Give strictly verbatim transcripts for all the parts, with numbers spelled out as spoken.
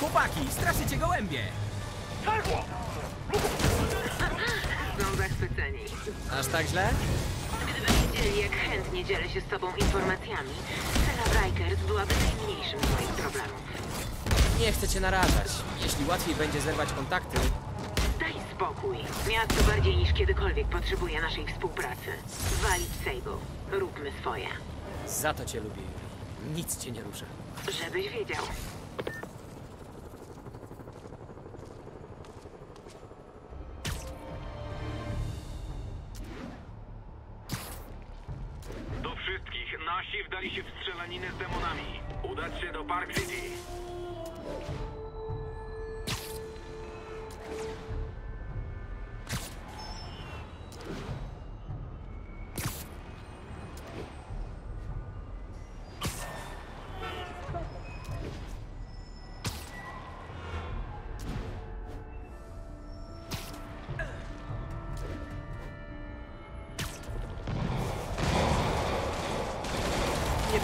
Chłopaki, straszycie gołębie! Są zachwyceni. Aż tak źle? Gdyby wiedzieli, jak chętnie dzielę się z tobą informacjami, cena Rikers byłaby najmniejszym z moich problemów. Nie chcę cię narażać. Jeśli łatwiej będzie zerwać kontakty... Daj spokój. Miasto bardziej niż kiedykolwiek potrzebuje naszej współpracy. Walić Sable. Róbmy swoje. Za to cię lubię. Nic cię nie rusza. Żebyś wiedział. Do wszystkich. Nasi wdali się w strzelaninę z demonami. Udać się do Park City.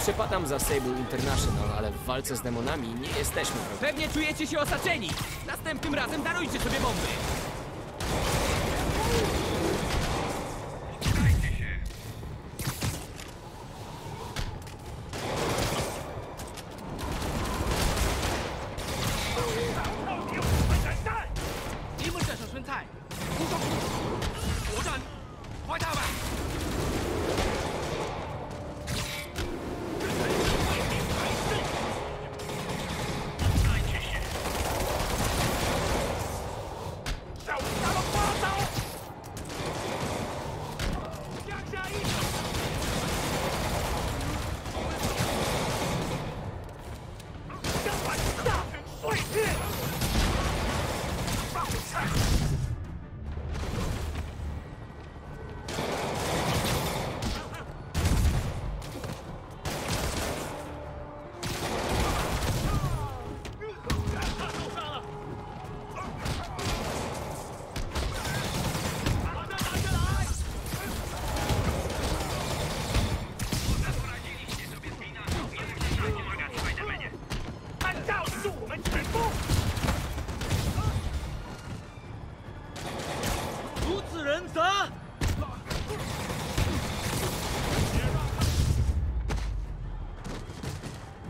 Przepadam za Sable International, ale w walce z demonami nie jesteśmy. Pewnie czujecie się osaczeni! Następnym razem darujcie sobie bomby! Dajcie się!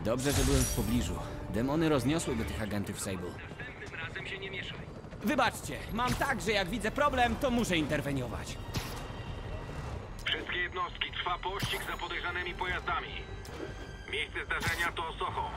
Dobrze, że byłem w pobliżu. Demony rozniosłyby tych agentów Sable. Następnym razem się nie mieszaj. Wybaczcie, mam tak, że jak widzę problem, to muszę interweniować. Wszystkie jednostki, trwa pościg za podejrzanymi pojazdami. Miejsce zdarzenia to Soho.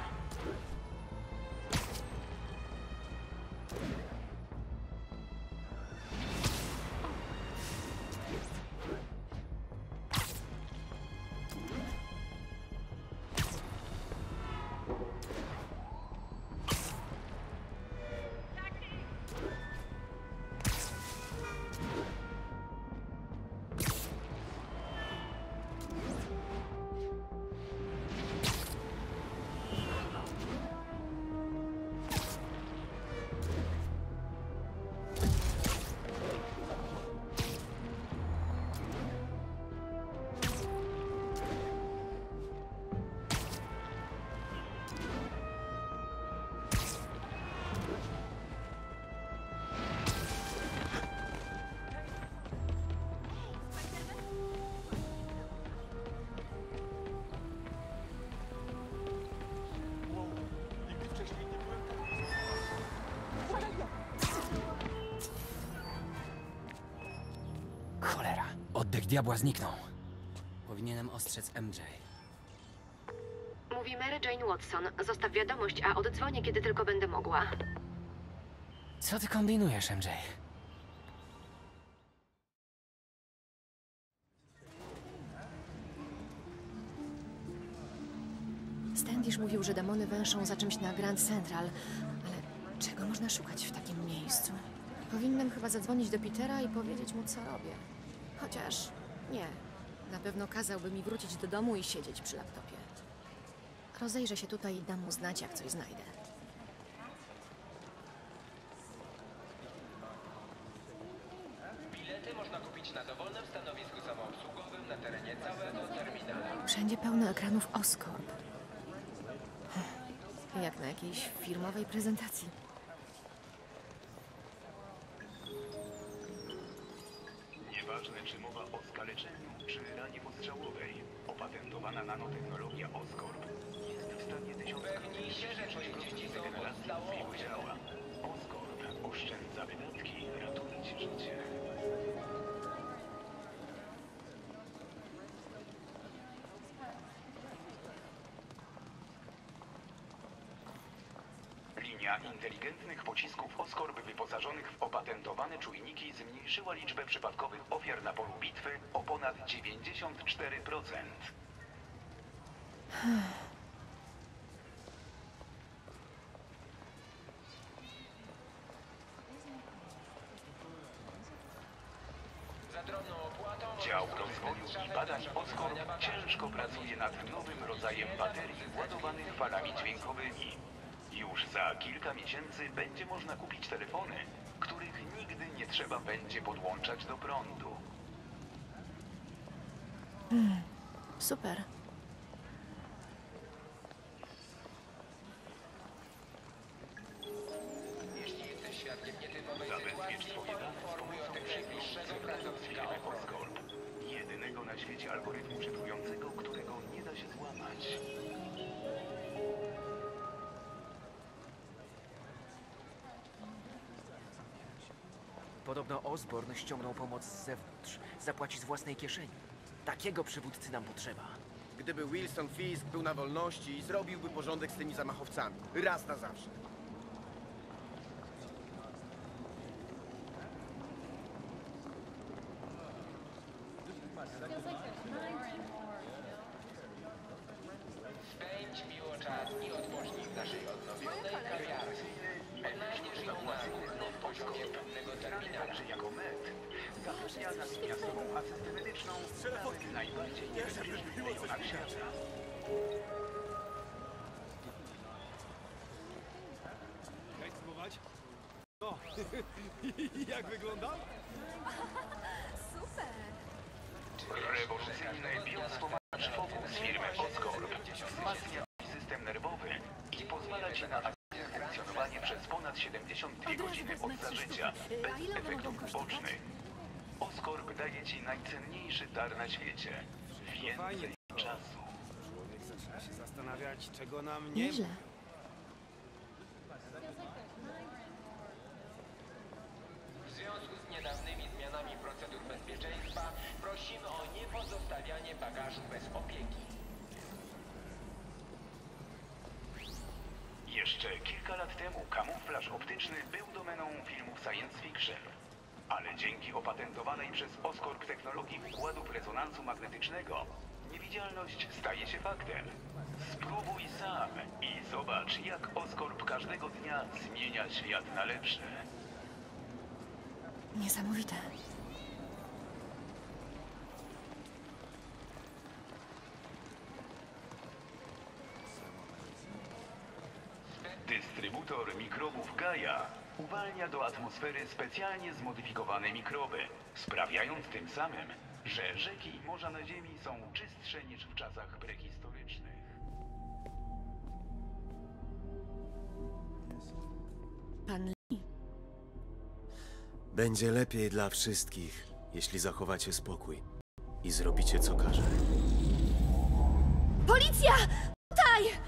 Oddech diabła zniknął. Powinienem ostrzec M J. Mówi Mary Jane Watson. Zostaw wiadomość, a oddzwonię, kiedy tylko będę mogła. Co ty kombinujesz, M J? Standish mówił, że demony węszą za czymś na Grand Central, ale czego można szukać w takim miejscu? Powinnam chyba zadzwonić do Petera i powiedzieć mu, co robię. Chociaż nie. Na pewno kazałby mi wrócić do domu i siedzieć przy laptopie. Rozejrzę się tutaj i dam mu znać, jak coś znajdę. Bilety można kupić na dowolnym stanowisku samoobsługowym na terenie całego terminalu. Wszędzie pełno ekranów Oscorp. Jak na jakiejś firmowej prezentacji. Nieważne, czy mowa o skaleczeniu, czy ranie podstrzałowej, opatentowana nanotechnologia Oscorp jest w stanie tysiąc procent rzeczywistości degeneracji zbiły ciała. Oscorp oszczędza wydatki, ratując życie. Inteligentnych pocisków Oscorp wyposażonych w opatentowane czujniki zmniejszyła liczbę przypadkowych ofiar na polu bitwy o ponad dziewięćdziesiąt cztery procent. Dział rozwoju i badań Oscorp ciężko pracuje nad nowym rodzajem baterii ładowanych falami dźwiękowymi. Już za kilka miesięcy będzie można kupić telefony, których nigdy nie trzeba będzie podłączać do prądu. Mm, super. Jeśli jesteś świadkiem nietypowej sytuacji, poinformuj o tym najbliższego pracownika Oscorp. Jedynego na świecie algorytmu czytującego, którego nie da się złamać. Podobno Osborn ściągnął pomoc z zewnątrz. Zapłaci z własnej kieszeni. Takiego przywódcy nam potrzeba. Gdyby Wilson Fisk był na wolności, zrobiłby porządek z tymi zamachowcami. Raz na zawsze. Spędź miło czas i odpocznij w naszej odnowionej kawiarni. Odnajdziesz ją na górnym poziomie pewnego terminala. Jako med zapewnia natychmiastową asystę medyczną w najbardziej niebezpiecznych rejonach świata. Chcesz spróbować? No, jak wygląda? Super! Rewolucyjne biospomaczy fokus firmy Oscorp wzmacnia system nerwowy i pozwala ci na funkcjonowanie przez ponad siedemdziesiąt dwie godziny od zażycia, bez efektów ubocznych. Oscorp daje ci najcenniejszy dar na świecie. Więcej czasu. Człowiek zaczyna się zastanawiać, czego nam nie... Nieźle. W związku z niedawnymi zmianami procedur bezpieczeństwa prosimy o niepozostawianie bagażu bez opieki. Jeszcze kilka lat temu kamuflaż optyczny był domeną filmów science fiction. Ale dzięki opatentowanej przez Oscorp technologii układów rezonansu magnetycznego, niewidzialność staje się faktem. Spróbuj sam i zobacz, jak Oscorp każdego dnia zmienia świat na lepsze. Niesamowite. Dystrybutor mikrobów Gaia uwalnia do atmosfery specjalnie zmodyfikowane mikroby, sprawiając tym samym, że rzeki i morza na Ziemi są czystsze niż w czasach prehistorycznych. Pan Lee. Będzie lepiej dla wszystkich, jeśli zachowacie spokój i zrobicie, co każe. Policja! Tutaj!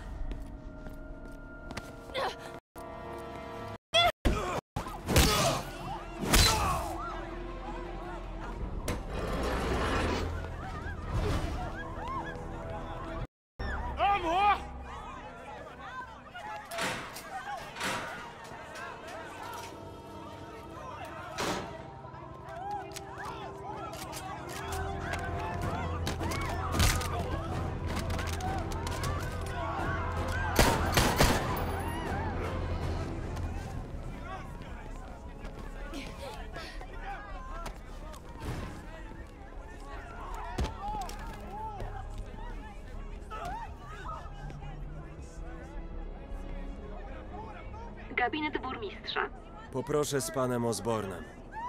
Gabinet burmistrza. Poproszę z panem Osbornem.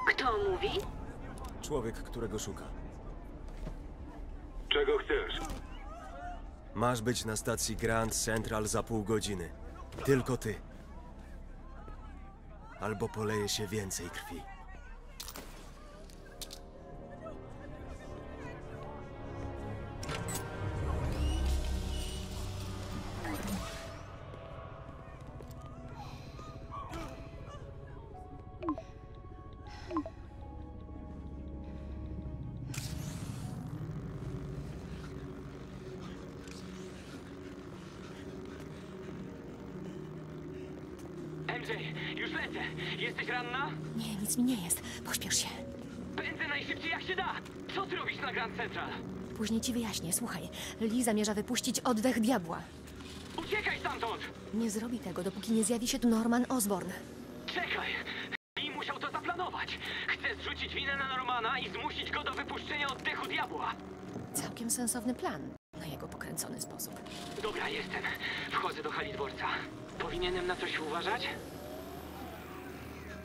Kto mówi? Człowiek, którego szuka. Czego chcesz? Masz być na stacji Grand Central za pół godziny. Tylko ty. Albo poleje się więcej krwi. Już lecę! Jesteś ranna? Nie, nic mi nie jest. Pośpiesz się. Pędzę najszybciej jak się da! Co ty robisz na Grand Central? Później ci wyjaśnię. Słuchaj, Lee zamierza wypuścić oddech diabła. Uciekaj stamtąd! Nie zrobi tego, dopóki nie zjawi się tu Norman Osborn. Czekaj! Lee musiał to zaplanować! Chce zrzucić winę na Normana i zmusić go do wypuszczenia oddechu diabła. Całkiem sensowny plan. Na jego pokręcony sposób. Dobra, jestem. Wchodzę do hali dworca. Powinienem na coś uważać?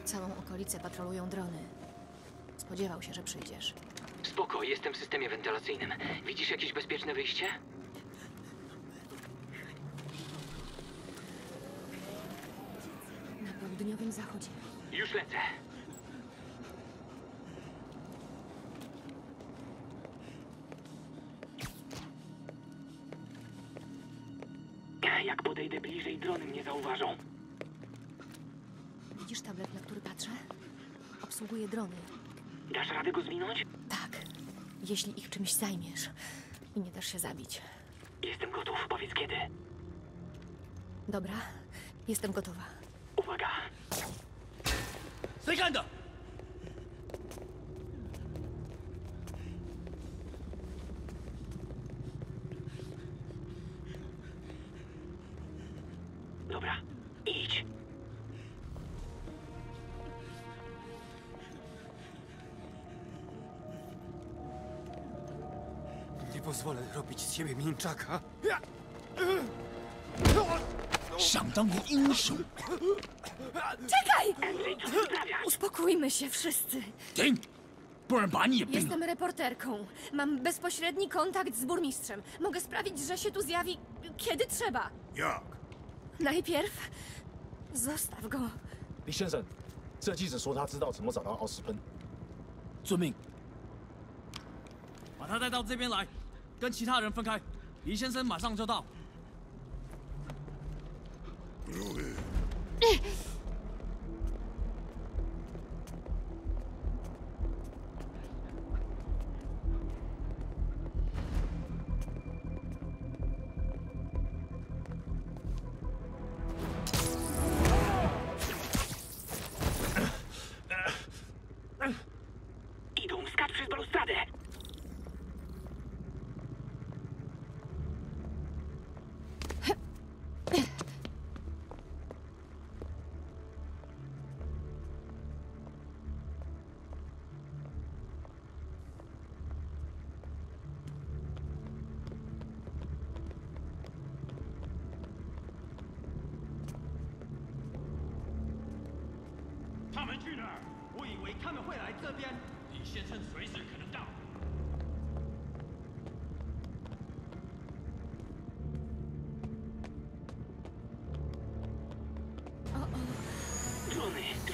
Całą okolicę patrolują drony. Spodziewał się, że przyjdziesz. Spoko, jestem w systemie wentylacyjnym. Widzisz jakieś bezpieczne wyjście? Na południowym zachodzie. Już lecę. Jak podejdę bliżej, drony mnie zauważą. Widzisz tablet, na który patrzę? Obsługuje drony. Dasz radę go zwinąć? Tak. Jeśli ich czymś zajmiesz i nie dasz się zabić. Jestem gotów. Powiedz kiedy. Dobra. Jestem gotowa. Uwaga. Sekunda! Dobra. Idź. Pozwolę robić z siebie mięczaka. Czekaj! Uspokójmy się wszyscy. Jestem reporterką. Mam bezpośredni kontakt z burmistrzem. Mogę sprawić, że się tu zjawi, kiedy trzeba. Jak? Najpierw zostaw go. Idą, skacz przez balustradę.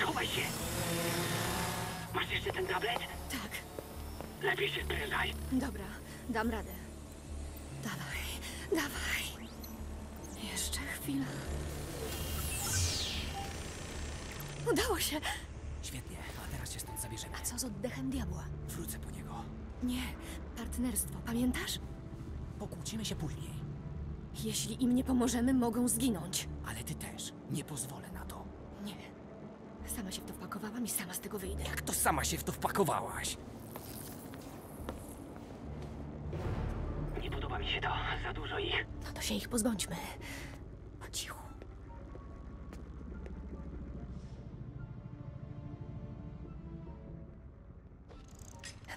Schowaj się! Masz jeszcze ten tablet? Tak. Lepiej się sprężaj. Dobra, dam radę. Dawaj, dawaj. Jeszcze chwila. Udało się! Świetnie, a teraz się stąd zabierzemy. A co z oddechem diabła? Wrócę po niego. Nie, partnerstwo, pamiętasz? Pokłócimy się później. Jeśli im nie pomożemy, mogą zginąć. Ale ty też. Nie pozwolę na to. Nie. Sama się w to wpakowałam i sama z tego wyjdę. Jak to sama się w to wpakowałaś? Nie podoba mi się to. Za dużo ich. No to się ich pozbądźmy. Po cichu.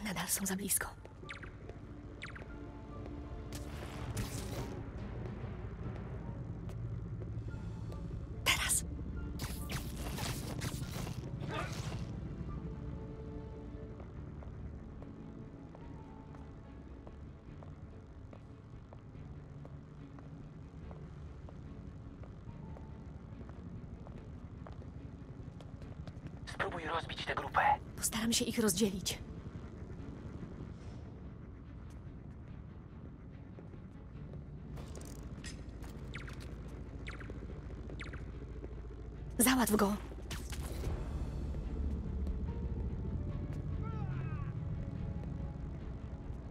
Nadal są za blisko. i rozbić tę grupę. Postaram się ich rozdzielić. Załatw go.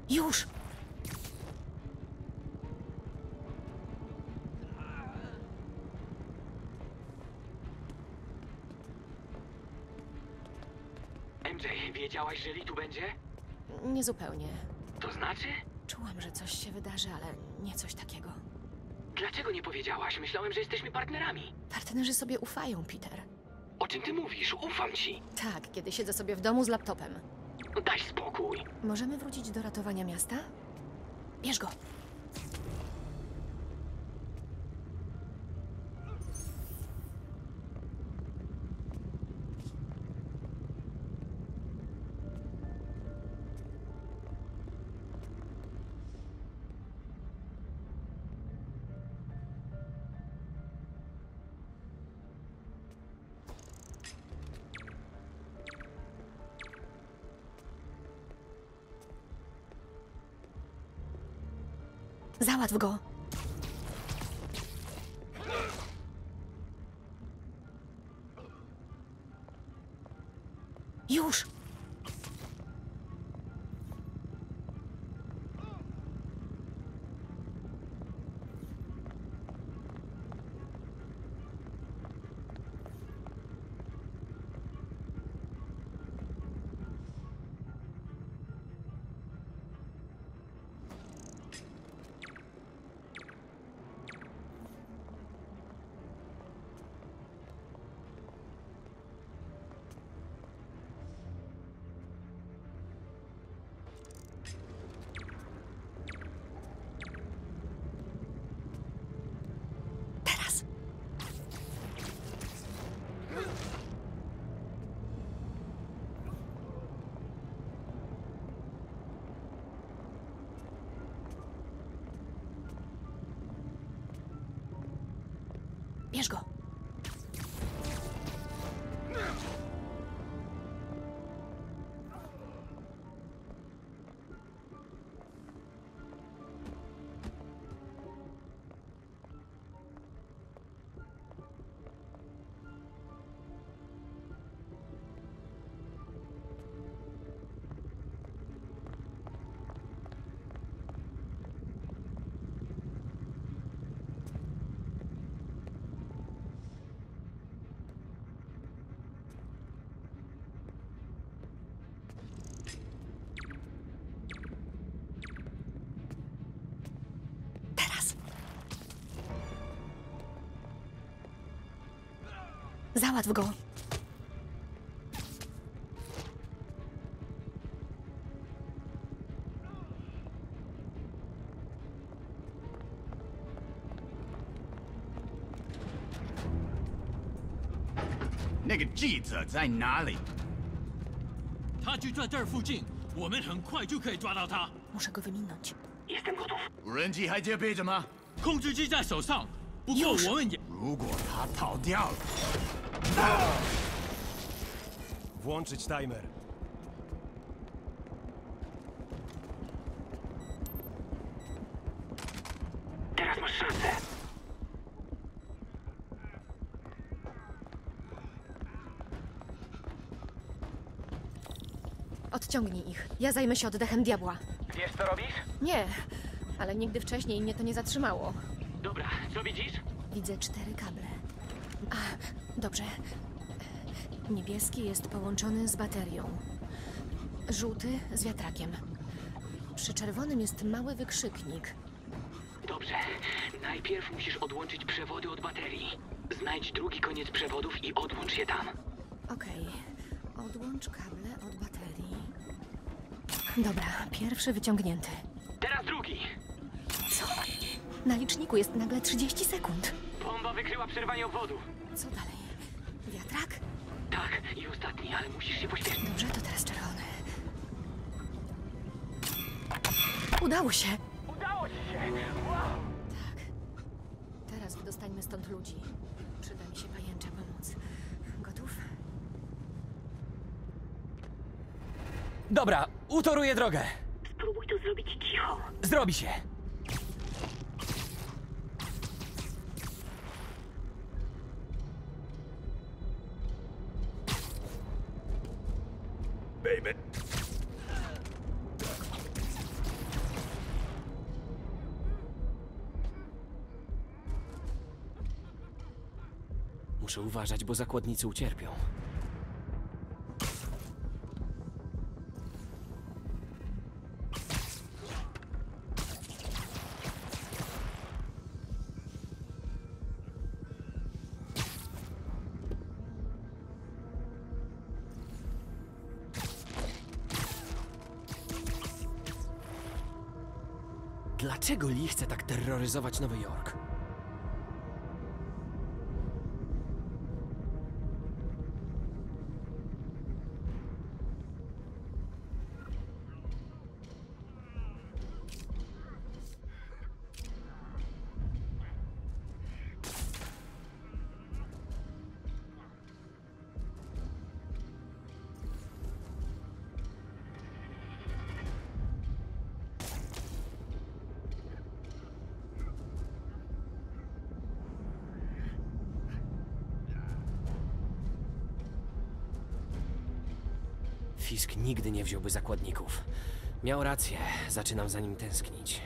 Już! em dżej, wiedziałaś, że Lee tu będzie? Nie zupełnie. To znaczy? Czułam, że coś się wydarzy, ale nie coś takiego. Dlaczego nie powiedziałaś? Myślałem, że jesteśmy partnerami. Partnerzy sobie ufają, Peter. O czym ty mówisz? Ufam ci. Tak, kiedy siedzę sobie w domu z laptopem. Daj spokój. Możemy wrócić do ratowania miasta? Bierz go. Załatw go. Już. Bierz go. Załatw go. Nigga, zai nali. Muszę go wyminąć. Jestem gotów. Włączyć timer. Teraz masz szansę. Odciągnij ich. Ja zajmę się oddechem diabła. Wiesz, co robisz? Nie, ale nigdy wcześniej mnie to nie zatrzymało. Dobra, co widzisz? Widzę cztery kable. A, dobrze. Niebieski jest połączony z baterią. Żółty z wiatrakiem. Przy czerwonym jest mały wykrzyknik. Dobrze. Najpierw musisz odłączyć przewody od baterii. Znajdź drugi koniec przewodów i odłącz je tam. Okej. Okay. Odłącz kable od baterii. Dobra. Pierwszy wyciągnięty. Teraz drugi. Co? Na liczniku jest nagle trzydzieści sekund. Bomba wykryła przerwanie obwodu. Co dalej? Wiatrak? Tak, i ostatni, ale musisz się poświęcić. Dobrze, to teraz czerwony. Udało się! Udało ci się! Wow. Tak. Teraz wydostańmy stąd ludzi. Przyda mi się pajęcza pomoc. Gotów? Dobra, utoruję drogę. Spróbuj to zrobić cicho. Zrobi się. Baby. Muszę uważać, bo zakładnicy ucierpią. Dlaczego Lee chce tak terroryzować Nowy Jork? Fisk nigdy nie wziąłby zakładników. Miał rację. Zaczynam za nim tęsknić.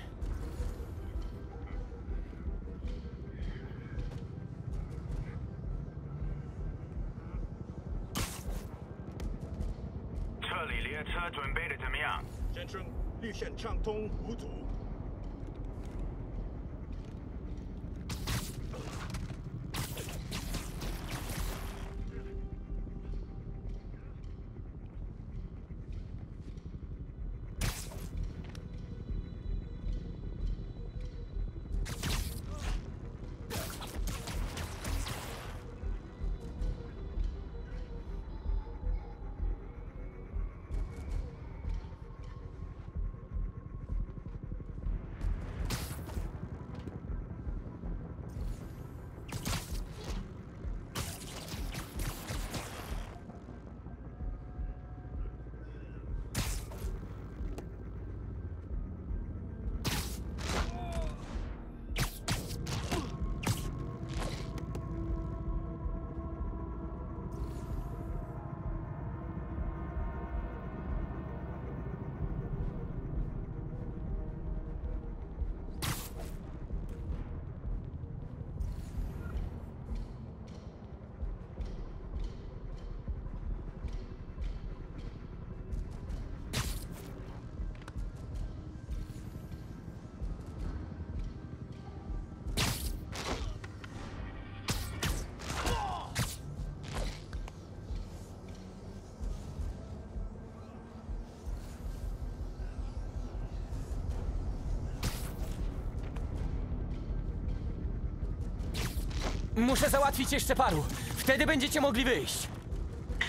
Muszę załatwić jeszcze paru. Wtedy będziecie mogli wyjść.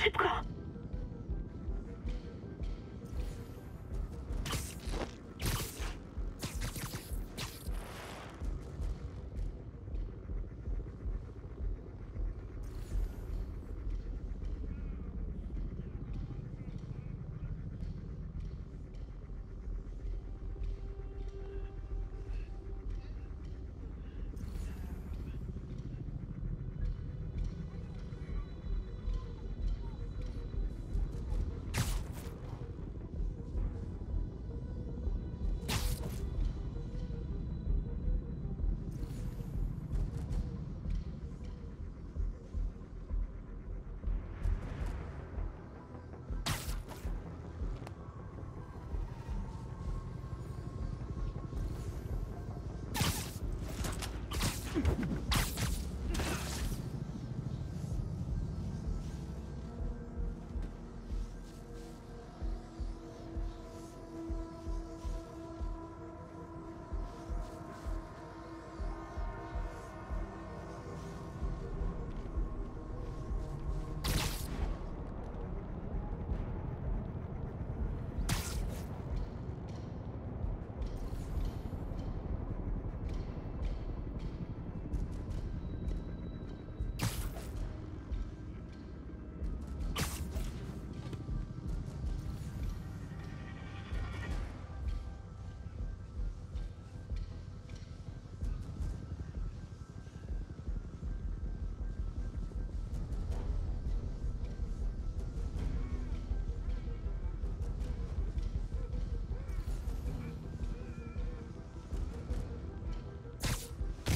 Szybko.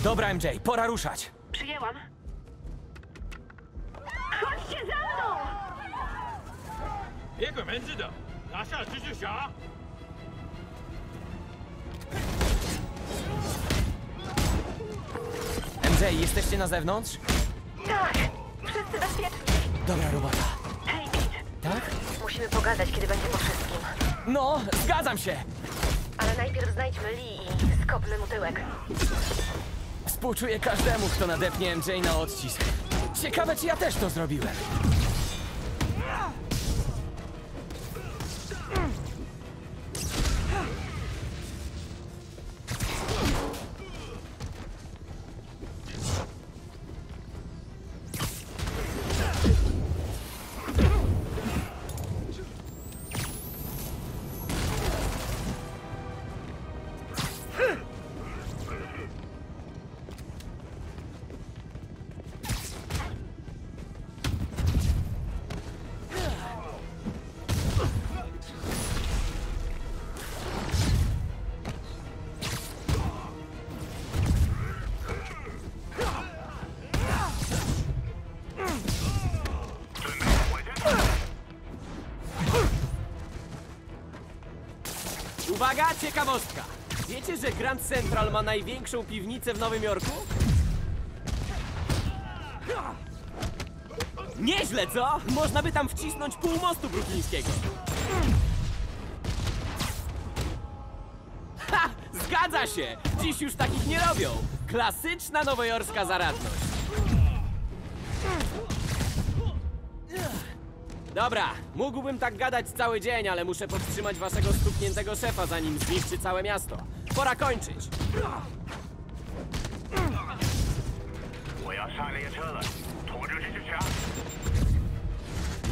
Dobra, M J, pora ruszać. Przyjęłam. Chodźcie za mną! Jego mężczyzna! Nasza Zuzia! M J, jesteście na zewnątrz? Tak! Wszyscy bezpieczni. Dobra robota. Hej, Pete. Tak? Musimy pogadać, kiedy będzie po wszystkim. No, zgadzam się! Ale najpierw znajdźmy Lee i skopmy mu tyłek. Współczuję każdemu, kto nadepnie M J na odcisk. Ciekawe, czy ja też to zrobiłem. Uwaga, ciekawostka! Wiecie, że Grand Central ma największą piwnicę w Nowym Jorku? Nieźle, co? Można by tam wcisnąć pół mostu bruklińskiego. Ha! Zgadza się! Dziś już takich nie robią! Klasyczna nowojorska zaradność. Dobra, mógłbym tak gadać cały dzień, ale muszę powstrzymać waszego stukniętego szefa, zanim zniszczy całe miasto. Pora kończyć!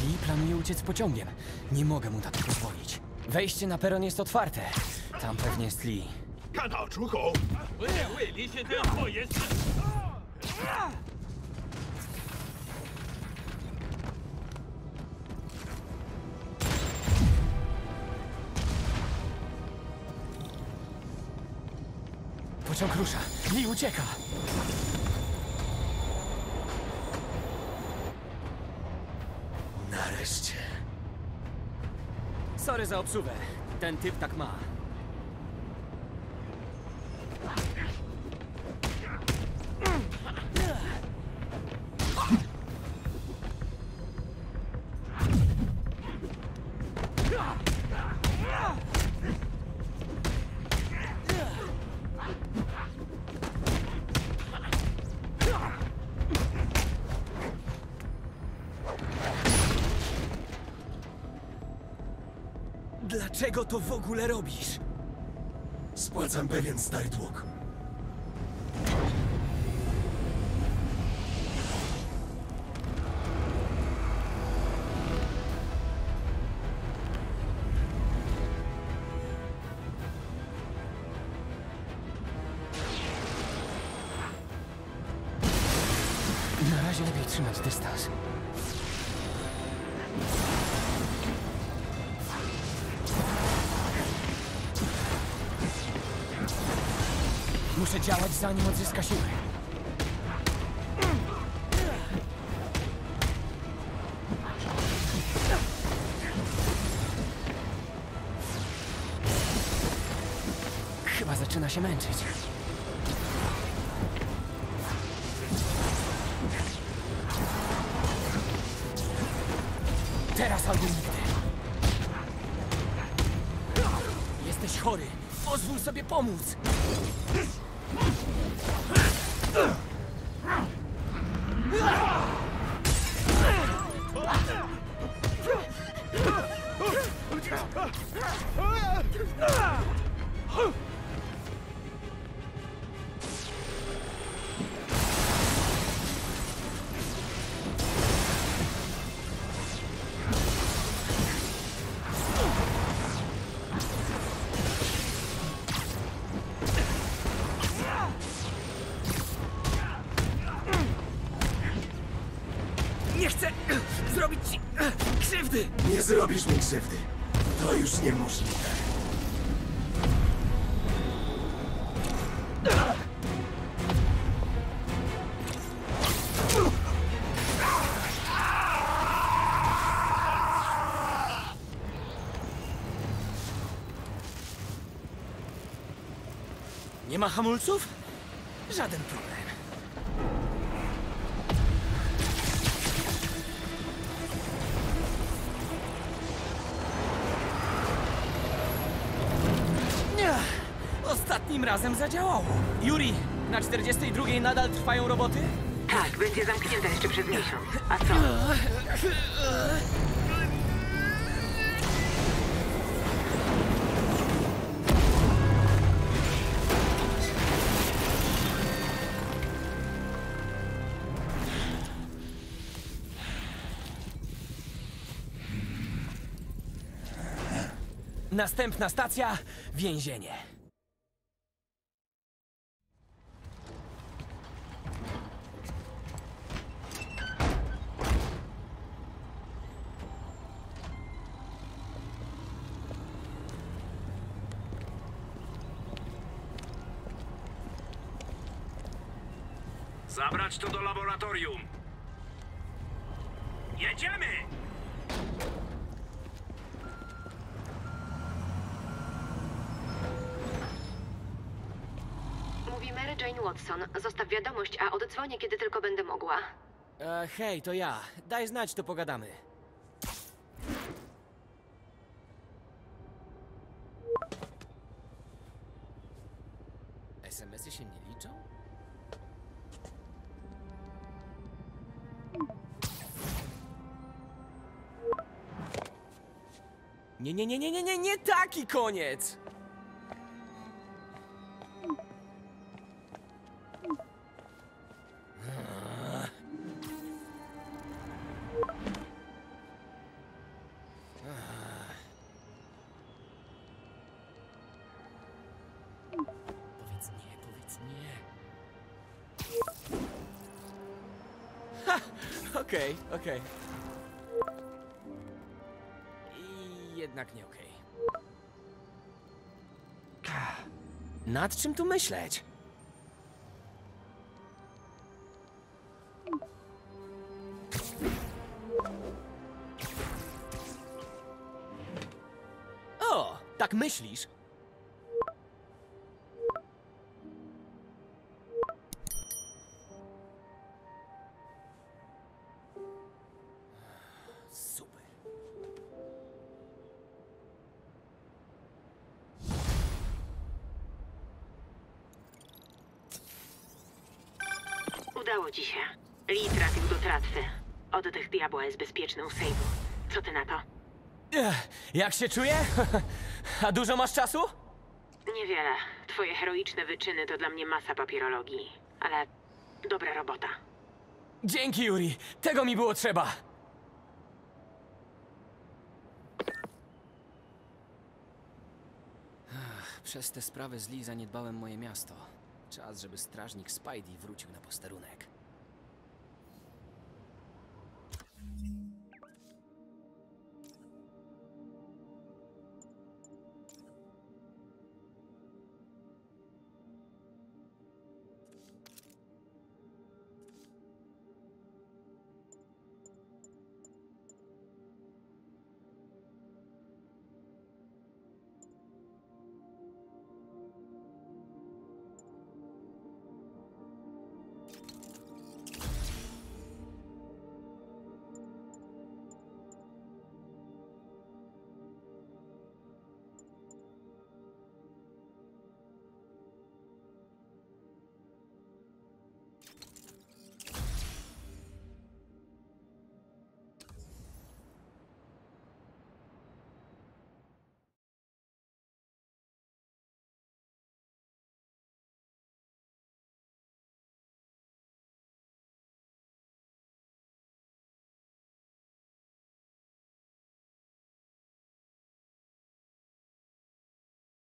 Lee planuje uciec pociągiem. Nie mogę mu tak pozwolić. Wejście na peron jest otwarte. Tam pewnie jest Lee. Pociąg rusza. Lee ucieka. Nareszcie. Sorry za obsuwę. Ten typ tak ma. Dlaczego to w ogóle robisz? Spłacam pewien startłok. Na razie lepiej trzymać dystans. Muszę działać, zanim odzyska siły. Chyba zaczyna się męczyć. Teraz albo nigdy. Jesteś chory. Pozwól sobie pomóc. Nie zrobisz mi krzywdy. To już niemożliwe. ma hamulców? Żaden problem. Ostatnim razem zadziałało. Yuri, na czterdziestej drugiej nadal trwają roboty? Tak, będzie zamknięta jeszcze przez miesiąc. A co? Następna stacja, więzienie. Zabrać to do laboratorium. Jedziemy! Mówi Mary Jane Watson. Zostaw wiadomość, a oddzwonię, kiedy tylko będę mogła. E, hej, to ja. Daj znać, to pogadamy. es em esy się nie liczą? Nie, nie, nie, nie, nie, nie, nie taki koniec! Powiedz nie, powiedz nie. Ha! Okej, okej. Jednak nie okej. Nad czym tu myśleć? O, tak myślisz? Udało ci się. Lee trafił do tratwy. Oddech diabła jest bezpieczny u Sable'u. Co ty na to? Ech, jak się czuję? A dużo masz czasu? Niewiele. Twoje heroiczne wyczyny to dla mnie masa papierologii. Ale dobra robota. Dzięki, Yuri. Tego mi było trzeba. Ach, przez te sprawy z Lee zaniedbałem moje miasto. Czas, żeby strażnik Spidey wrócił na posterunek.